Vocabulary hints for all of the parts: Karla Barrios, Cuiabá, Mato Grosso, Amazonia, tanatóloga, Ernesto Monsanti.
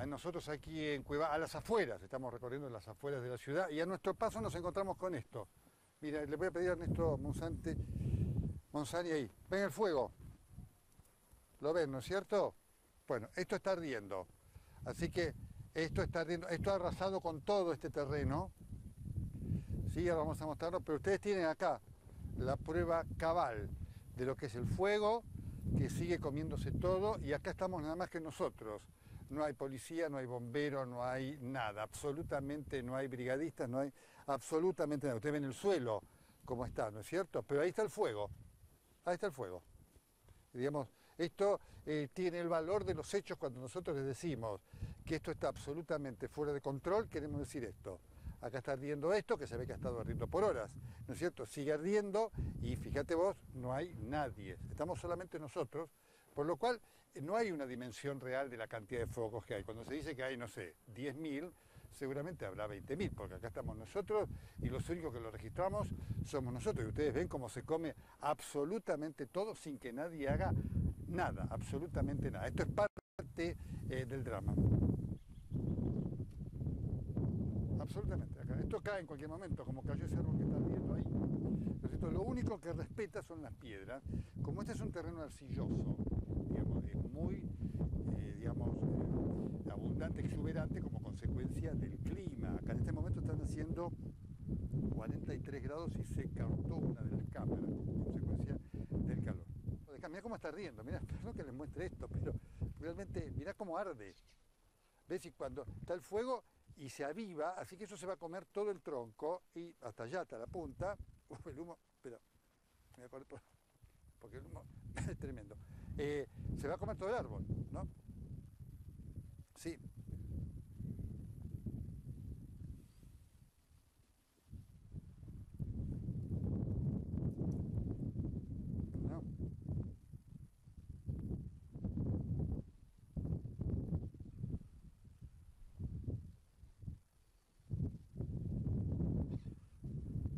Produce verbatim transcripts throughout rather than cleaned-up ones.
A nosotros aquí en Cuiabá, a las afueras, estamos recorriendo las afueras de la ciudad y a nuestro paso nos encontramos con esto. Mira, le voy a pedir a Ernesto Monsanti, Monsanti ahí, ven el fuego. ¿Lo ven, no es cierto? Bueno, esto está ardiendo, así que esto está ardiendo, esto ha arrasado con todo este terreno. Sí, ahora vamos a mostrarlo, pero ustedes tienen acá la prueba cabal de lo que es el fuego, que sigue comiéndose todo y acá estamos nada más que nosotros. No hay policía, no hay bombero, no hay nada, absolutamente no hay brigadistas, no hay absolutamente nada. Ustedes ven el suelo como está, ¿no es cierto? Pero ahí está el fuego, ahí está el fuego. Digamos, esto eh, tiene el valor de los hechos cuando nosotros les decimos que esto está absolutamente fuera de control, queremos decir esto. Acá está ardiendo esto, que se ve que ha estado ardiendo por horas, ¿no es cierto? Sigue ardiendo y fíjate vos, no hay nadie, estamos solamente nosotros. Por lo cual, no hay una dimensión real de la cantidad de focos que hay. Cuando se dice que hay, no sé, diez mil, seguramente habrá veinte mil, porque acá estamos nosotros y los únicos que lo registramos somos nosotros. Y ustedes ven cómo se come absolutamente todo sin que nadie haga nada, absolutamente nada. Esto es parte eh, del drama. Absolutamente. Acá. Esto cae en cualquier momento, como cayó ese árbol que está viendo ahí. Entonces, esto, lo único que respeta son las piedras. Como este es un terreno arcilloso, digamos, es muy, eh, digamos, eh, abundante, exuberante como consecuencia del clima. Acá en este momento están haciendo cuarenta y tres grados y se cortó una de las cámaras como consecuencia del calor. Mirá cómo está ardiendo, mirá, perdón que les muestre esto, pero realmente mirá cómo arde. ¿Ves? Y cuando está el fuego y se aviva, así que eso se va a comer todo el tronco y hasta allá, hasta la punta. Uf, el humo, pero me voy a correr porque el humo es tremendo. Eh, se va a comer todo el árbol, ¿no? Sí. No.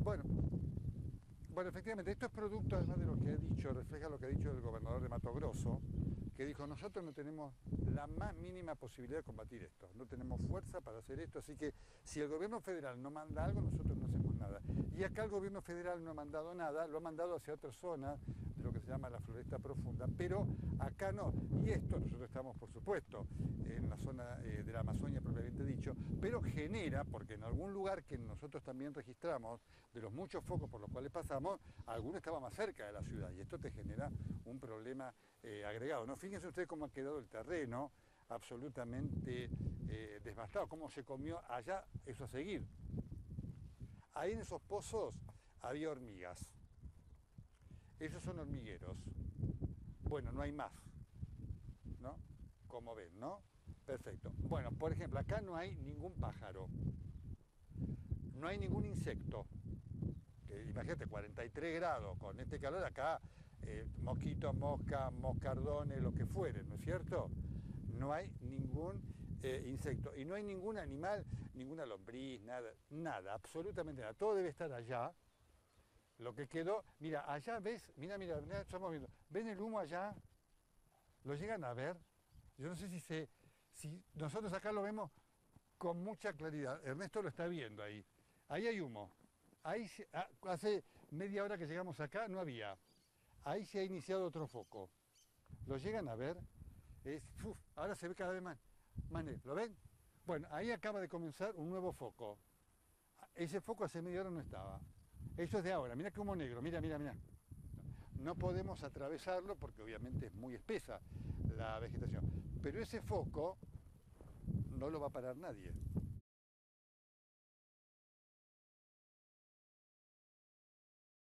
Bueno. Bueno, efectivamente, esto es producto además de lo que ha dicho, refleja lo que ha dicho el gobernador de Mato Grosso, que dijo, nosotros no tenemos la más mínima posibilidad de combatir esto, no tenemos fuerza para hacer esto, así que si el gobierno federal no manda algo, nosotros no hacemos nada. Y acá el gobierno federal no ha mandado nada, lo ha mandado hacia otra zona, de lo que se llama la Floresta Profunda, pero acá no. Y esto, nosotros estamos, por supuesto, en la zona eh, de la Amazonia, propiamente dicho, pero genera, porque en algún lugar que nosotros también registramos, de los muchos focos por los cuales pasamos, alguno estaba más cerca de la ciudad, y esto te genera un problema eh, agregado, ¿no? Fíjense ustedes cómo ha quedado el terreno absolutamente eh, devastado, cómo se comió allá, eso a seguir. Ahí en esos pozos había hormigas. Esos son hormigueros. Bueno, no hay más, ¿no? Como ven, ¿no? Perfecto. Bueno, por ejemplo, acá no hay ningún pájaro. No hay ningún insecto. Que, imagínate, cuarenta y tres grados con este calor acá, eh, mosquitos, moscas, moscardones, lo que fuere, ¿no es cierto? No hay ningún eh, insecto. Y no hay ningún animal, ninguna lombriz, nada, nada, absolutamente nada. Todo debe estar allá. Lo que quedó, mira, allá ves, mira, mira, estamos viendo, ven el humo allá, lo llegan a ver, yo no sé si se, si nosotros acá lo vemos con mucha claridad, Ernesto lo está viendo ahí, ahí hay humo, ahí se, hace media hora que llegamos acá no había, ahí se ha iniciado otro foco, lo llegan a ver, es, uf, ahora se ve cada vez más, más negro, ¿lo ven? Bueno, ahí acaba de comenzar un nuevo foco, ese foco hace media hora no estaba. Eso es de ahora, mira qué humo negro, mira, mira, mira. No podemos atravesarlo porque obviamente es muy espesa la vegetación, pero ese foco no lo va a parar nadie.